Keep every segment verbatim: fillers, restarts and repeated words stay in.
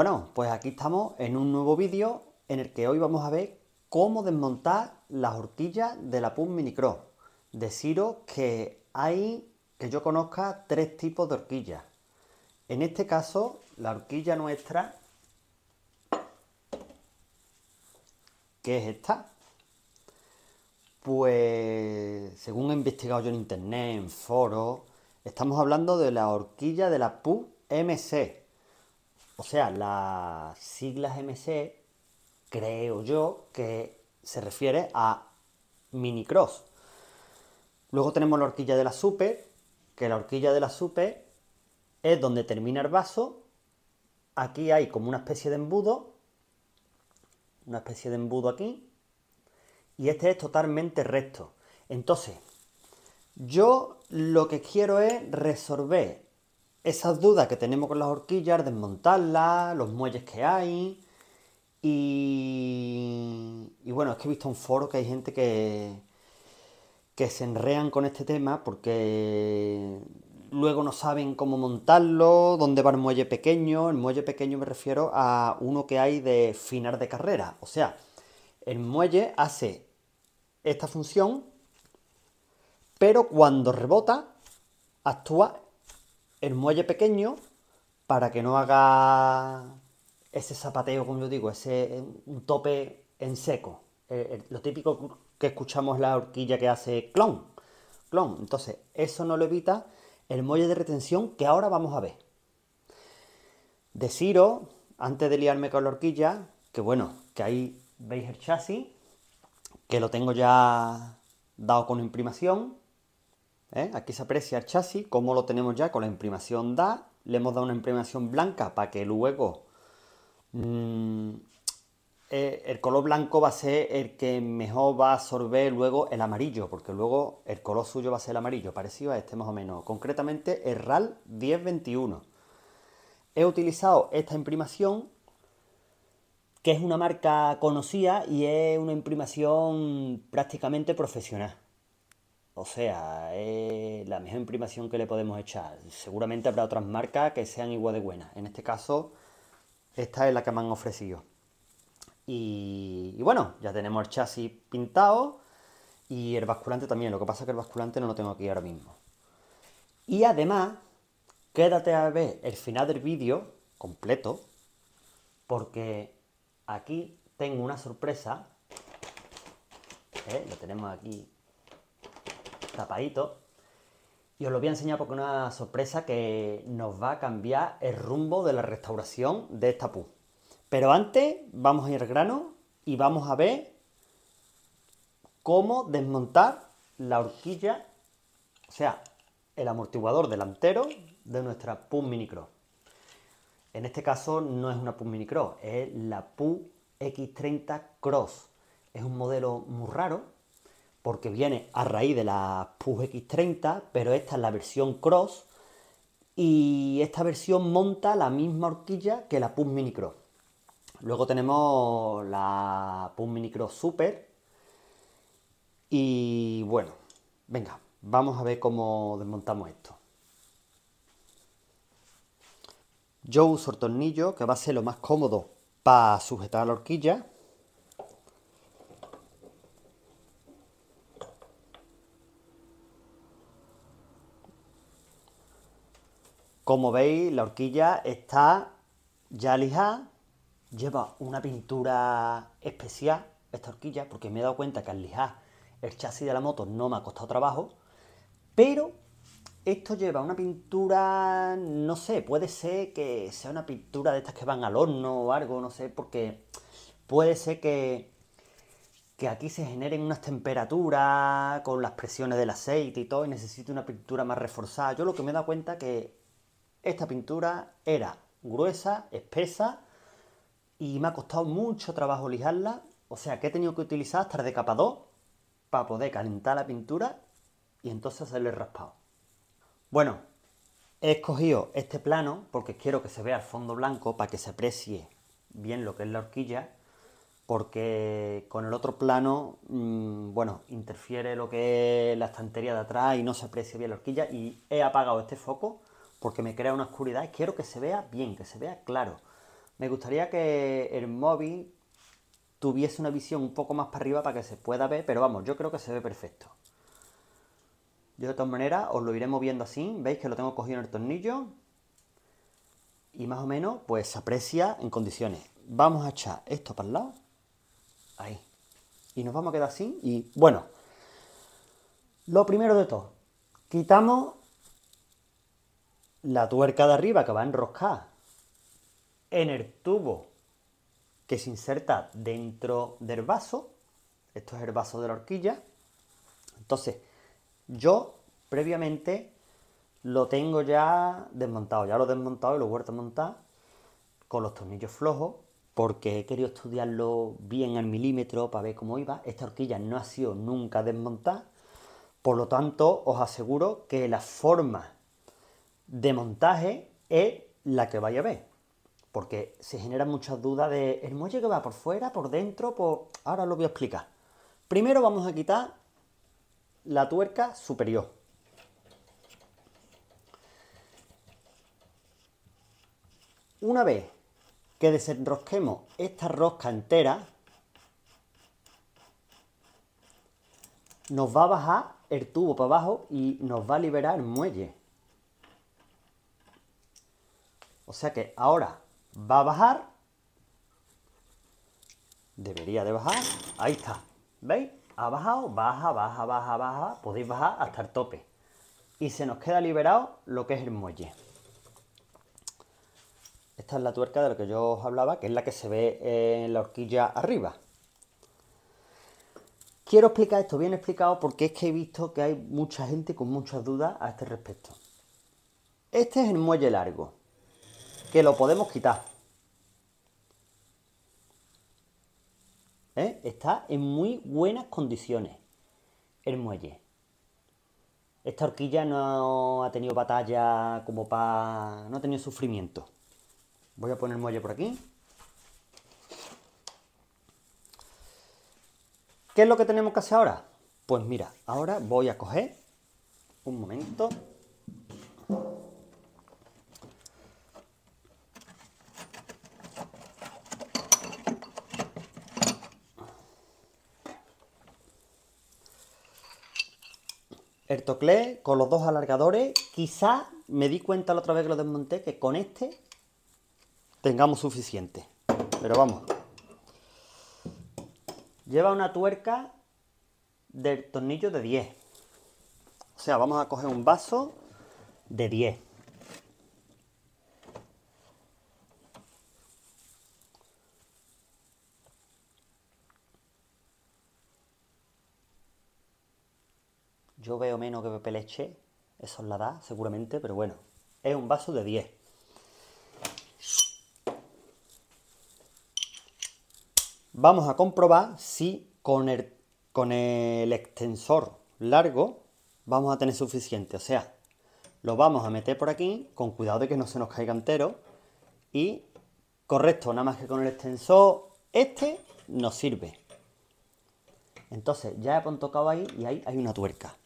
Bueno, pues aquí estamos en un nuevo vídeo en el que hoy vamos a ver cómo desmontar las horquillas de la PUCH Mini Cross. Deciros que hay, que yo conozca, tres tipos de horquillas. En este caso, la horquilla nuestra, que es esta, pues según he investigado yo en internet, en foros, estamos hablando de la horquilla de la PUCH M C. O sea, las siglas M C, creo yo, que se refiere a Mini Cross. Luego tenemos la horquilla de la Super, que la horquilla de la Super es donde termina el vaso. Aquí hay como una especie de embudo, una especie de embudo aquí, y este es totalmente recto. Entonces, yo lo que quiero es resolver esas dudas que tenemos con las horquillas, desmontarlas, los muelles que hay. Y, y bueno, es que he visto en foro que hay gente que, que se enrean con este tema porque luego no saben cómo montarlo, dónde va el muelle pequeño. El muelle pequeño me refiero a uno que hay de final de carrera. O sea, el muelle hace esta función, pero cuando rebota actúa el muelle pequeño para que no haga ese zapateo, como yo digo, ese un tope en seco. Eh, eh, lo típico que escuchamos es la horquilla que hace clon, clon. Entonces, eso no lo evita el muelle de retención que ahora vamos a ver. Deciros, antes de liarme con la horquilla, que bueno, que ahí veis el chasis, que lo tengo ya dado con imprimación. ¿Eh? Aquí se aprecia el chasis, como lo tenemos ya con la imprimación D A. Le hemos dado una imprimación blanca para que luego mmm, eh, el color blanco va a ser el que mejor va a absorber luego el amarillo, porque luego el color suyo va a ser el amarillo, parecido a este más o menos, concretamente el RAL diez veintiuno. He utilizado esta imprimación, que es una marca conocida y es una imprimación prácticamente profesional. O sea, es la mejor imprimación que le podemos echar. Seguramente habrá otras marcas que sean igual de buenas. En este caso, esta es la que me han ofrecido. Y, y bueno, ya tenemos el chasis pintado y el basculante también. Lo que pasa es que el basculante no lo tengo aquí ahora mismo. Y además, quédate a ver el final del vídeo completo, porque aquí tengo una sorpresa. ¿Eh? Lo tenemos aquí tapadito, y os lo voy a enseñar porque es una sorpresa que nos va a cambiar el rumbo de la restauración de esta PUCH. Pero antes vamos a ir al grano y vamos a ver cómo desmontar la horquilla, o sea, el amortiguador delantero de nuestra PUCH Mini Cross. En este caso no es una PUCH Mini Cross, es la PUCH X treinta Cross. Es un modelo muy raro, porque viene a raíz de la PUCH X treinta, pero esta es la versión Cross, y esta versión monta la misma horquilla que la PUCH Mini Cross. Luego tenemos la PUCH Mini Cross Super, y bueno, venga, vamos a ver cómo desmontamos esto. Yo uso el tornillo, que va a ser lo más cómodo para sujetar la horquilla. Como veis, la horquilla está ya lijada, lleva una pintura especial esta horquilla, porque me he dado cuenta que al lijar el chasis de la moto no me ha costado trabajo, pero esto lleva una pintura, no sé, puede ser que sea una pintura de estas que van al horno o algo, no sé, porque puede ser que, que aquí se generen unas temperaturas con las presiones del aceite y todo, y necesite una pintura más reforzada. Yo lo que me he dado cuenta que esta pintura era gruesa, espesa, y me ha costado mucho trabajo lijarla. O sea, que he tenido que utilizar hasta el decapador para poder calentar la pintura y entonces hacerle el raspado. Bueno, he escogido este plano porque quiero que se vea el fondo blanco para que se aprecie bien lo que es la horquilla, porque con el otro plano, mmm, bueno, interfiere lo que es la estantería de atrás y no se aprecia bien la horquilla, y he apagado este foco porque me crea una oscuridad y quiero que se vea bien, que se vea claro. Me gustaría que el móvil tuviese una visión un poco más para arriba para que se pueda ver, pero vamos, yo creo que se ve perfecto. Yo de todas maneras os lo iré moviendo así, veis que lo tengo cogido en el tornillo y más o menos pues se aprecia en condiciones. Vamos a echar esto para el lado, ahí, y nos vamos a quedar así. Y bueno, lo primero de todo, quitamos la tuerca de arriba que va a enroscar en el tubo que se inserta dentro del vaso. Esto es el vaso de la horquilla. Entonces, yo previamente lo tengo ya desmontado. Ya lo he desmontado y lo he vuelto a montar con los tornillos flojos porque he querido estudiarlo bien al milímetro para ver cómo iba. Esta horquilla no ha sido nunca desmontada. Por lo tanto, os aseguro que la forma de montaje es la que vais a ver. Porque se generan muchas dudas de el muelle que va por fuera, por dentro, por... Ahora lo voy a explicar. Primero vamos a quitar la tuerca superior. Una vez que desenrosquemos esta rosca entera, nos va a bajar el tubo para abajo y nos va a liberar el muelle. O sea que ahora... va a bajar, debería de bajar, ahí está, ¿veis? Ha bajado, baja, baja, baja, baja, podéis bajar hasta el tope. Y se nos queda liberado lo que es el muelle. Esta es la tuerca de la que yo os hablaba, que es la que se ve en la horquilla arriba. Quiero explicar esto bien explicado porque es que he visto que hay mucha gente con muchas dudas a este respecto. Este es el muelle largo, que lo podemos quitar. ¿Eh? Está en muy buenas condiciones el muelle. Esta horquilla no ha tenido batalla como para... no ha tenido sufrimiento. Voy a poner el muelle por aquí. ¿Qué es lo que tenemos que hacer ahora? Pues mira, ahora voy a coger... un momento... el toclé con los dos alargadores. Quizás me di cuenta la otra vez que lo desmonté que con este tengamos suficiente. Pero vamos. Lleva una tuerca del tornillo de diez. O sea, vamos a coger un vaso de diez. Yo veo menos que Pepe Leche, eso es la edad seguramente, pero bueno, es un vaso de diez. Vamos a comprobar si con el, con el extensor largo vamos a tener suficiente. O sea, lo vamos a meter por aquí, con cuidado de que no se nos caiga entero. Y correcto, nada más que con el extensor este nos sirve. Entonces ya he tocado ahí y ahí hay una tuerca.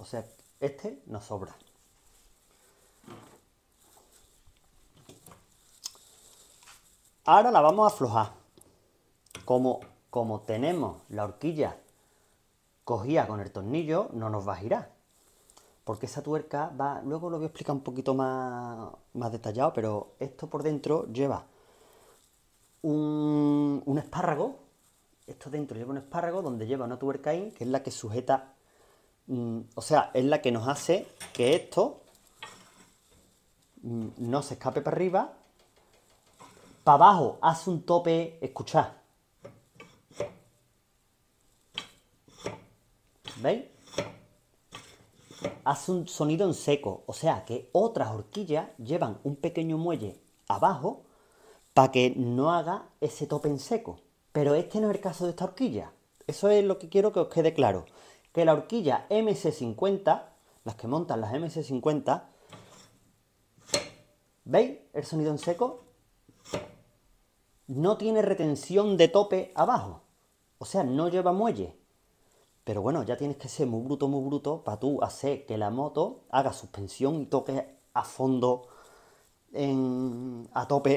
O sea, este nos sobra. Ahora la vamos a aflojar. Como, como tenemos la horquilla cogida con el tornillo, no nos va a girar. Porque esa tuerca va... luego lo voy a explicar un poquito más, más detallado, pero esto por dentro lleva un, un espárrago. Esto dentro lleva un espárrago donde lleva una tuerca ahí, que es la que sujeta... o sea, es la que nos hace que esto no se escape para arriba. Para abajo hace un tope, escuchad. ¿Veis? Hace un sonido en seco. O sea que otras horquillas llevan un pequeño muelle abajo para que no haga ese tope en seco. Pero este no es el caso de esta horquilla. Eso es lo que quiero que os quede claro. Que la horquilla M C cincuenta, las que montan las M C cincuenta, ¿veis el sonido en seco? No tiene retención de tope abajo, o sea, no lleva muelle. Pero bueno, ya tienes que ser muy bruto, muy bruto, para tú hacer que la moto haga suspensión y toque a fondo en, a tope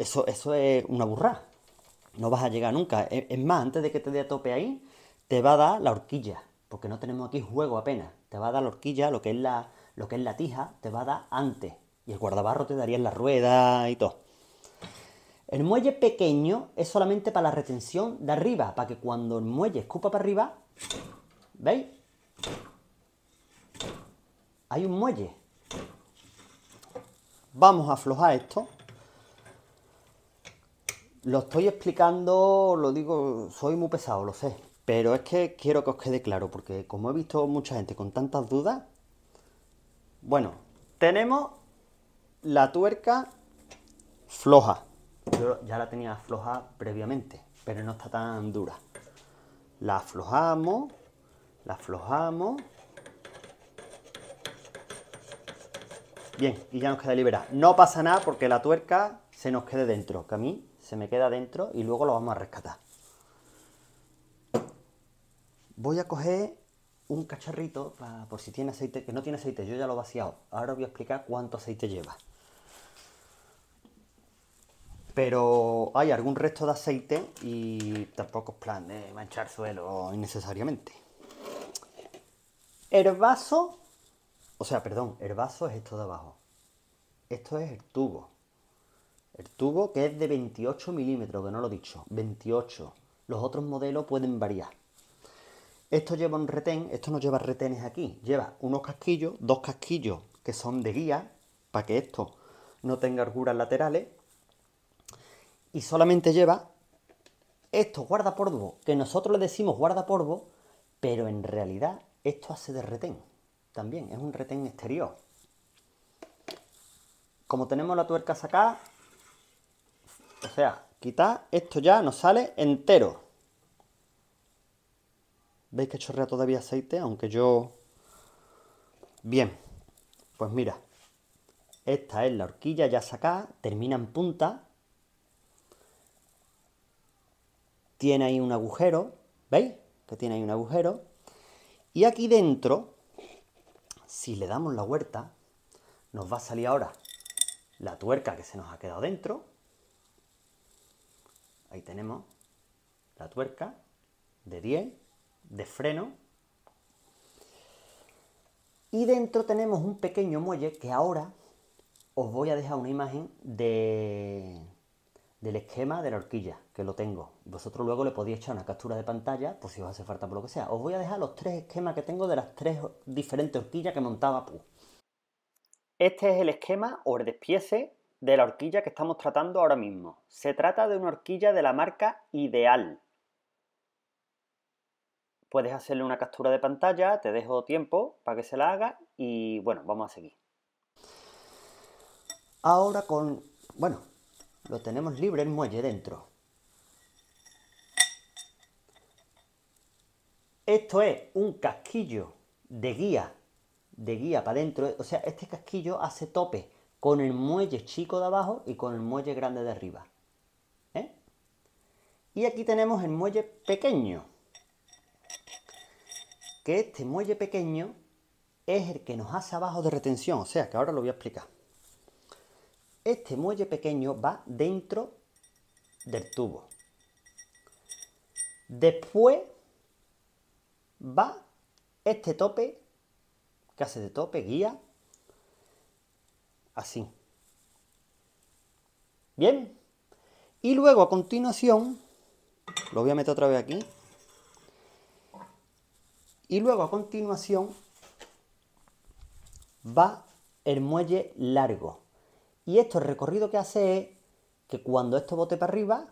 eso, eso es una burrada. No vas a llegar nunca. Es más, antes de que te dé a tope ahí, te va a dar la horquilla, porque no tenemos aquí juego apenas. Te va a dar la horquilla, lo que es la, lo que es la tija, te va a dar antes. Y el guardabarro te daría en la rueda y todo. El muelle pequeño es solamente para la retención de arriba, para que cuando el muelle escupa para arriba, ¿veis? Hay un muelle. Vamos a aflojar esto. Lo estoy explicando, lo digo, soy muy pesado, lo sé, pero es que quiero que os quede claro, porque como he visto mucha gente con tantas dudas, bueno, tenemos la tuerca floja. Yo ya la tenía aflojada previamente, pero no está tan dura. La aflojamos, la aflojamos. Bien, y ya nos queda liberada. No pasa nada porque la tuerca se nos quede dentro, que a mí se me queda dentro y luego lo vamos a rescatar. Voy a coger un cacharrito para, por si tiene aceite, que no tiene aceite, yo ya lo he vaciado. Ahora os voy a explicar cuánto aceite lleva. Pero hay algún resto de aceite y tampoco es plan de manchar suelo innecesariamente. El vaso, o sea, perdón, el vaso es esto de abajo. Esto es el tubo. El tubo que es de veintiocho milímetros, que no lo he dicho, veintiocho. Los otros modelos pueden variar. Esto lleva un retén, esto no lleva retenes aquí, lleva unos casquillos, dos casquillos que son de guía, para que esto no tenga holguras laterales. Y solamente lleva esto, guardapolvo, que nosotros le decimos guardapolvo, pero en realidad esto hace de retén también, es un retén exterior. Como tenemos la tuerca sacada, o sea, quitar, esto ya nos sale entero. ¿Veis que chorrea todavía aceite? Aunque yo... Bien, pues mira, esta es la horquilla ya sacada, termina en punta. Tiene ahí un agujero, ¿veis? Que tiene ahí un agujero. Y aquí dentro, si le damos la vuelta, nos va a salir ahora la tuerca que se nos ha quedado dentro. Ahí tenemos la tuerca de diez, de freno. Y dentro tenemos un pequeño muelle que ahora os voy a dejar una imagen de, del esquema de la horquilla, que lo tengo. Vosotros luego le podéis echar una captura de pantalla, por si os hace falta por lo que sea. Os voy a dejar los tres esquemas que tengo de las tres diferentes horquillas que montaba PUCH. Este es el esquema o el despiece de la horquilla que estamos tratando ahora mismo. Se trata de una horquilla de la marca Ideal. Puedes hacerle una captura de pantalla, te dejo tiempo para que se la haga y bueno, vamos a seguir. Ahora con... bueno, lo tenemos libre el muelle dentro. Esto es un casquillo de guía, de guía para adentro, o sea, este casquillo hace tope con el muelle chico de abajo y con el muelle grande de arriba. ¿Eh? Y aquí tenemos el muelle pequeño. Que este muelle pequeño es el que nos hace abajo de retención. O sea, que ahora lo voy a explicar. Este muelle pequeño va dentro del tubo. Después va este tope, que hace de tope, guía. Así. Bien. Y luego a continuación, lo voy a meter otra vez aquí. Y luego a continuación va el muelle largo. Y esto, el recorrido que hace es que cuando esto bote para arriba,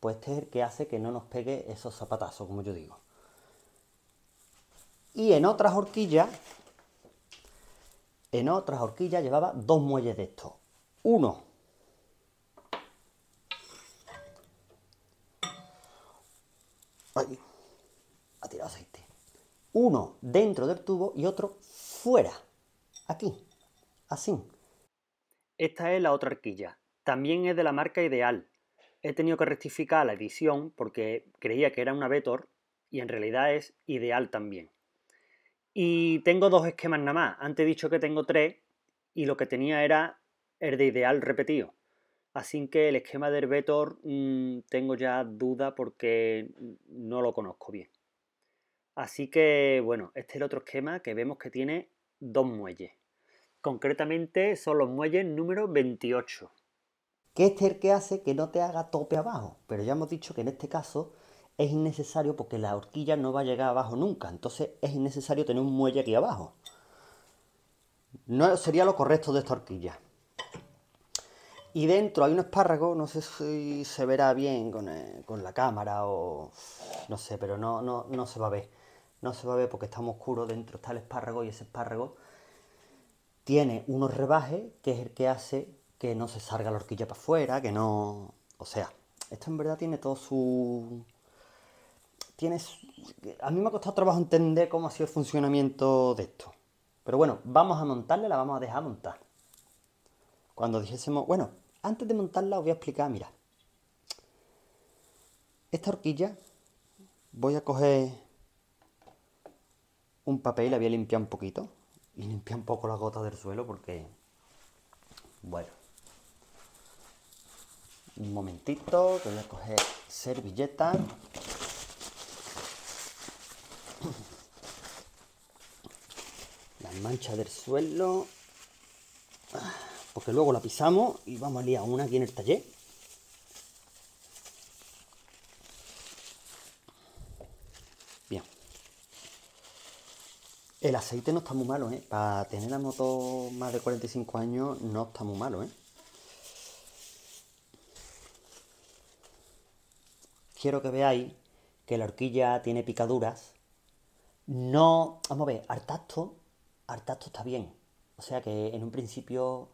pues este es el que hace que no nos pegue esos zapatazos, como yo digo. Y en otras horquillas... En otras horquillas llevaba dos muelles de estos. Uno. Ay, ha tirado aceite. Uno dentro del tubo y otro fuera. Aquí. Así. Esta es la otra horquilla. También es de la marca Ideal. He tenido que rectificar la edición porque creía que era una Vettor y en realidad es Ideal también. Y tengo dos esquemas nada más. Antes he dicho que tengo tres y lo que tenía era el de Ideal repetido. Así que el esquema del Vettor mmm, tengo ya duda porque no lo conozco bien. Así que, bueno, este es el otro esquema que vemos que tiene dos muelles. Concretamente son los muelles número veintiocho. Que este es el que hace que no te haga tope abajo. Pero ya hemos dicho que en este caso es innecesario porque la horquilla no va a llegar abajo nunca. Entonces es innecesario tener un muelle aquí abajo. No sería lo correcto de esta horquilla. Y dentro hay un espárrago, no sé si se verá bien con, eh, con la cámara o... No sé, pero no, no, no se va a ver. No se va a ver porque está muy oscuro, dentro está el espárrago y ese espárrago tiene unos rebajes que es el que hace que no se salga la horquilla para afuera, que no... O sea, esto en verdad tiene todo su... Tiene su... A mí me ha costado trabajo entender cómo ha sido el funcionamiento de esto. Pero bueno, vamos a montarla, la vamos a dejar montar. Cuando dijésemos... Bueno, antes de montarla os voy a explicar, mira. Esta horquilla voy a coger un papel y la voy a limpiar un poquito. Y limpiar un poco las gotas del suelo porque... Bueno. Un momentito, que voy a coger servilleta. Las manchas del suelo. Porque luego la pisamos y vamos a liar una aquí en el taller. Bien. El aceite no está muy malo, ¿eh? Para tener la moto más de cuarenta y cinco años no está muy malo, ¿eh? Quiero que veáis que la horquilla tiene picaduras. No... Vamos a ver, al tacto, al tacto está bien. O sea que en un principio...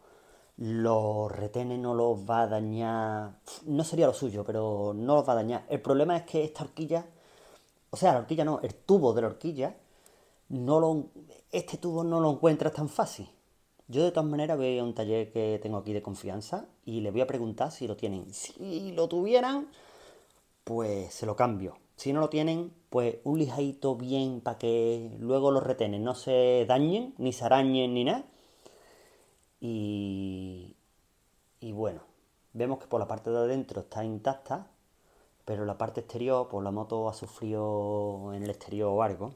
Los retenes no los va a dañar, no sería lo suyo, pero no los va a dañar. El problema es que esta horquilla, o sea, la horquilla no, el tubo de la horquilla, no lo, este tubo no lo encuentras tan fácil. Yo de todas maneras voy a un taller que tengo aquí de confianza y le voy a preguntar si lo tienen. Si lo tuvieran, pues se lo cambio. Si no lo tienen, pues un lijadito bien para que luego los retenes no se dañen, ni se arañen, ni nada. Y, y bueno, vemos que por la parte de adentro está intacta, pero la parte exterior, pues la moto ha sufrido en el exterior o algo.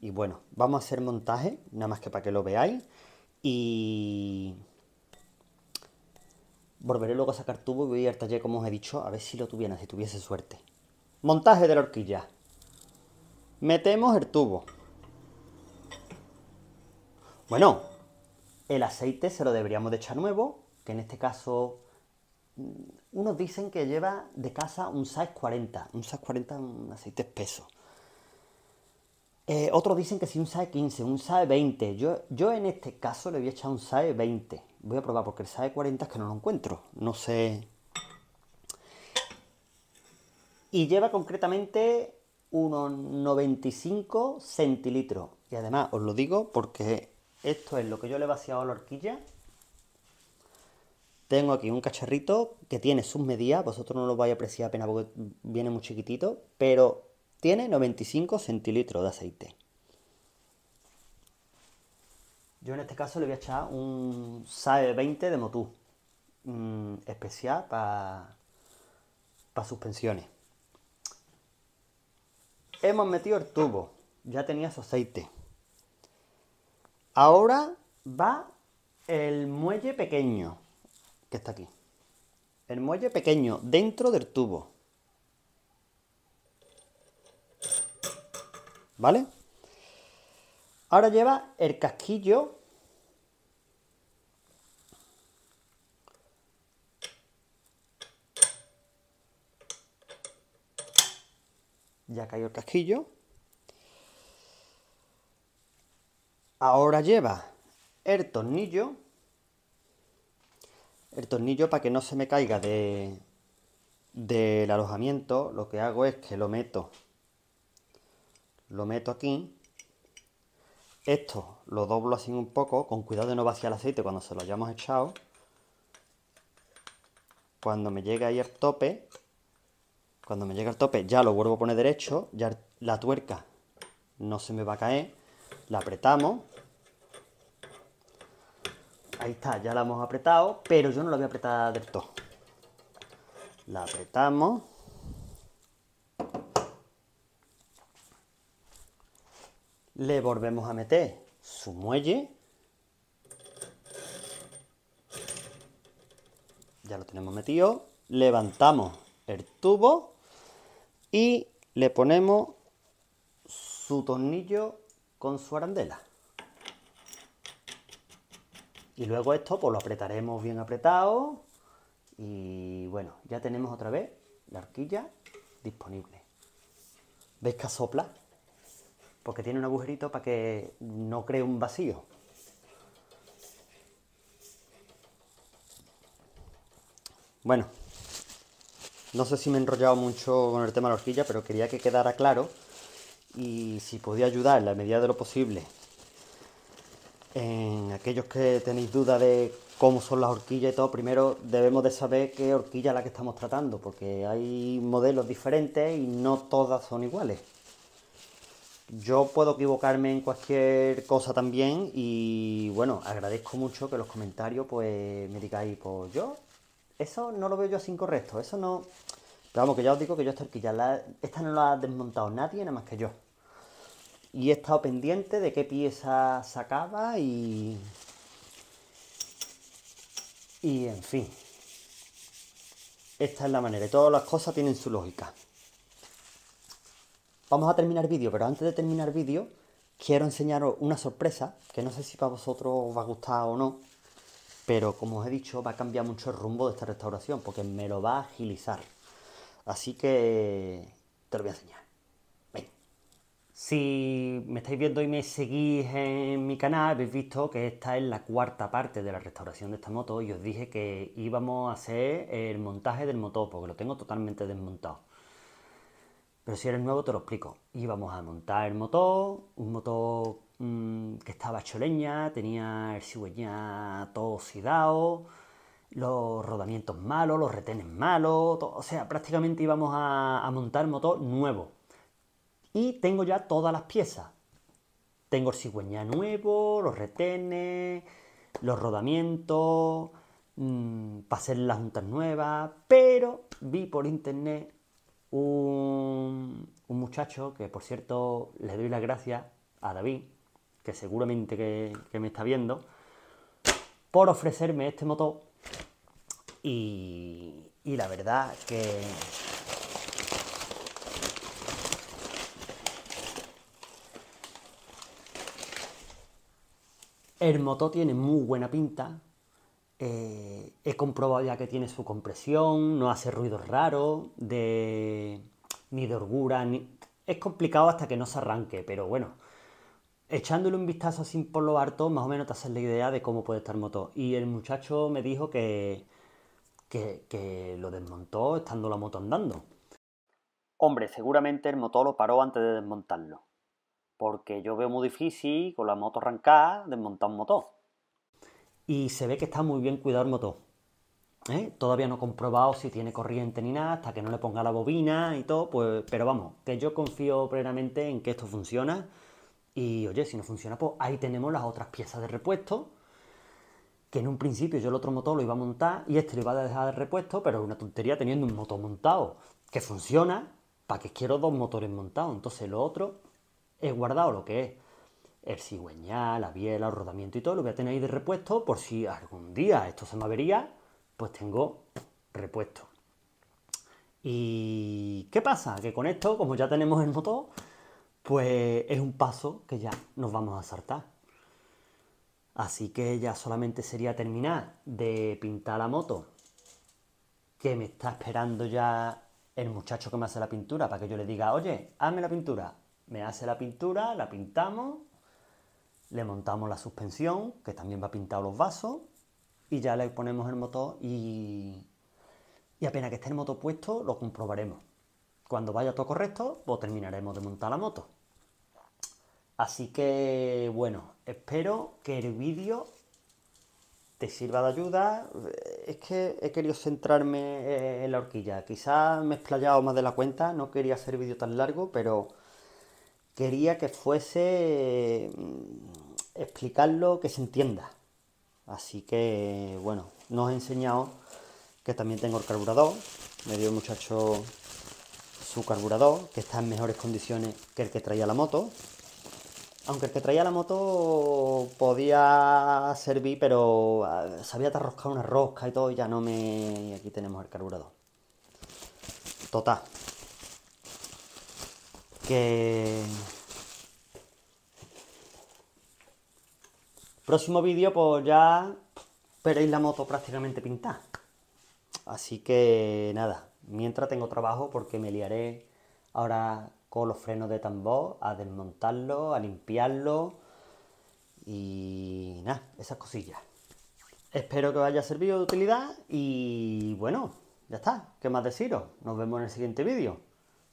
Y bueno, vamos a hacer montaje, nada más que para que lo veáis. Y volveré luego a sacar tubo y voy a ir al taller, como os he dicho, a ver si lo tuvieran, si tuviese suerte. Montaje de la horquilla. Metemos el tubo. Bueno... El aceite se lo deberíamos de echar nuevo, que en este caso, unos dicen que lleva de casa un S A E cuarenta. Un S A E cuarenta es un aceite espeso. Eh, otros dicen que sí, un S A E quince, un S A E veinte. Yo, yo en este caso le voy a echar un S A E veinte. Voy a probar porque el S A E cuarenta es que no lo encuentro. No sé. Y lleva concretamente unos noventa y cinco centilitros. Y además os lo digo porque... Esto es lo que yo le he vaciado a la horquilla. Tengo aquí un cacharrito que tiene sus medidas. Vosotros no lo vais a apreciar apenas porque viene muy chiquitito. Pero tiene noventa y cinco centilitros de aceite. Yo en este caso le voy a echar un S A E veinte de Motul. Mmm, especial para pa suspensiones. Hemos metido el tubo. Ya tenía su aceite. Ahora va el muelle pequeño, que está aquí. El muelle pequeño dentro del tubo. ¿Vale? Ahora lleva el casquillo. Ya cayó el casquillo. Ahora lleva el tornillo, el tornillo para que no se me caiga de, del alojamiento. Lo que hago es que lo meto, lo meto aquí, esto lo doblo así un poco, con cuidado de no vaciar el aceite cuando se lo hayamos echado. Cuando me llegue ahí al tope, cuando me llegue al tope ya lo vuelvo a poner derecho, ya la tuerca no se me va a caer, la apretamos. Ahí está, ya la hemos apretado, pero yo no la voy a apretar del todo. La apretamos. Le volvemos a meter su muelle. Ya lo tenemos metido. Levantamos el tubo y le ponemos su tornillo con su arandela. Y luego esto pues lo apretaremos bien apretado. Y bueno, ya tenemos otra vez la horquilla disponible. ¿Veis que sopla? Porque tiene un agujerito para que no cree un vacío. Bueno, no sé si me he enrollado mucho con el tema de la horquilla, pero quería que quedara claro. Y si podía ayudar en la medida de lo posible, en aquellos que tenéis duda de cómo son las horquillas y todo, primero debemos de saber qué horquilla es la que estamos tratando, porque hay modelos diferentes y no todas son iguales. Yo puedo equivocarme en cualquier cosa también y bueno, agradezco mucho que los comentarios pues me digáis, pues yo eso no lo veo yo así incorrecto, eso no... Pero vamos, que ya os digo que yo esta horquilla, la... esta no la ha desmontado nadie, nada más que yo. Y he estado pendiente de qué pieza sacaba y... Y en fin, esta es la manera, y todas las cosas tienen su lógica. Vamos a terminar el vídeo, pero antes de terminar el vídeo quiero enseñaros una sorpresa, que no sé si para vosotros os va a gustar o no, pero como os he dicho, va a cambiar mucho el rumbo de esta restauración, porque me lo va a agilizar. Así que te lo voy a enseñar. Ven. Si me estáis viendo y me seguís en mi canal, habéis visto que esta es la cuarta parte de la restauración de esta moto y os dije que íbamos a hacer el montaje del motor, porque lo tengo totalmente desmontado. Pero si eres nuevo te lo explico. Íbamos a montar el motor, un motor mmm, que estaba hecho leña, tenía el cigüeñal todo oxidado, los rodamientos malos, los retenes malos, todo, o sea, prácticamente íbamos a, a montar motor nuevo. Y tengo ya todas las piezas. Tengo el cigüeñal nuevo, los retenes, los rodamientos, mmm, para hacer las juntas nuevas, pero vi por internet un, un muchacho, que por cierto le doy las gracias a David, que seguramente que, que me está viendo, por ofrecerme este motor. Y, y la verdad que... El motor tiene muy buena pinta. Eh, he comprobado ya que tiene su compresión, no hace ruidos raros, de, ni de holgura. Ni... Es complicado hasta que no se arranque, pero bueno. Echándole un vistazo así por lo harto, más o menos te haces la idea de cómo puede estar el motor. Y el muchacho me dijo que... Que, que lo desmontó estando la moto andando. Hombre, seguramente el motor lo paró antes de desmontarlo, porque yo veo muy difícil con la moto arrancada desmontar un motor. Y se ve que está muy bien cuidado el motor. ¿Eh? Todavía no he comprobado si tiene corriente ni nada, hasta que no le ponga la bobina y todo, pues, pero vamos, que yo confío plenamente en que esto funciona. Y oye, si no funciona, pues ahí tenemos las otras piezas de repuesto, que en un principio yo el otro motor lo iba a montar y este lo iba a dejar de repuesto, pero es una tontería teniendo un motor montado que funciona, ¿para qué quiero dos motores montados? Entonces lo otro he guardado lo que es el cigüeñal, la biela, el rodamiento y todo, lo voy a tener ahí de repuesto por si algún día esto se me avería, pues tengo repuesto. ¿Y qué pasa? Que con esto, como ya tenemos el motor, pues es un paso que ya nos vamos a saltar. Así que ya solamente sería terminar de pintar la moto, que me está esperando ya el muchacho que me hace la pintura, para que yo le diga, oye, hazme la pintura. Me hace la pintura, la pintamos, le montamos la suspensión, que también va pintado los vasos, y ya le ponemos el motor y, y apenas que esté el motor puesto lo comprobaremos. Cuando vaya todo correcto, pues terminaremos de montar la moto. Así que, bueno, espero que el vídeo te sirva de ayuda. Es que he querido centrarme en la horquilla. Quizás me he explayado más de la cuenta, no quería hacer vídeo tan largo, pero quería que fuese explicarlo, que se entienda. Así que, bueno, no os he enseñado que también tengo el carburador. Me dio el muchacho su carburador, que está en mejores condiciones que el que traía la moto. Aunque el que traía la moto podía servir, pero se había atarroscado una rosca y todo, y ya no me... Y aquí tenemos el carburador. Total. Que... próximo vídeo, pues ya veréis la moto prácticamente pintada. Así que nada, mientras tengo trabajo porque me liaré ahora con los frenos de tambor, a desmontarlo, a limpiarlo y nada, esas cosillas. Espero que os haya servido de utilidad y bueno, ya está, ¿qué más deciros? Nos vemos en el siguiente vídeo.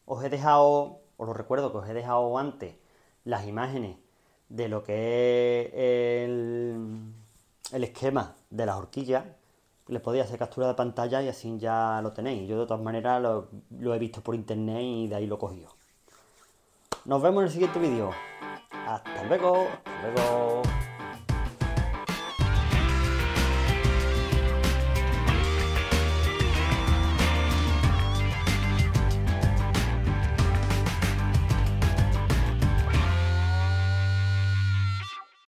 Os he dejado, os lo recuerdo que os he dejado antes las imágenes de lo que es el, el esquema de las horquillas. Les podía hacer captura de pantalla y así ya lo tenéis. Yo de todas maneras lo, lo he visto por internet y de ahí lo he cogido. Nos vemos en el siguiente vídeo. Hasta luego, hasta luego.